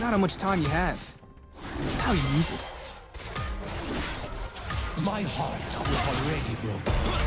It's not how much time you have. It's how you use it. My heart was already broken.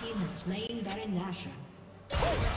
Team has slain Baron Nashor.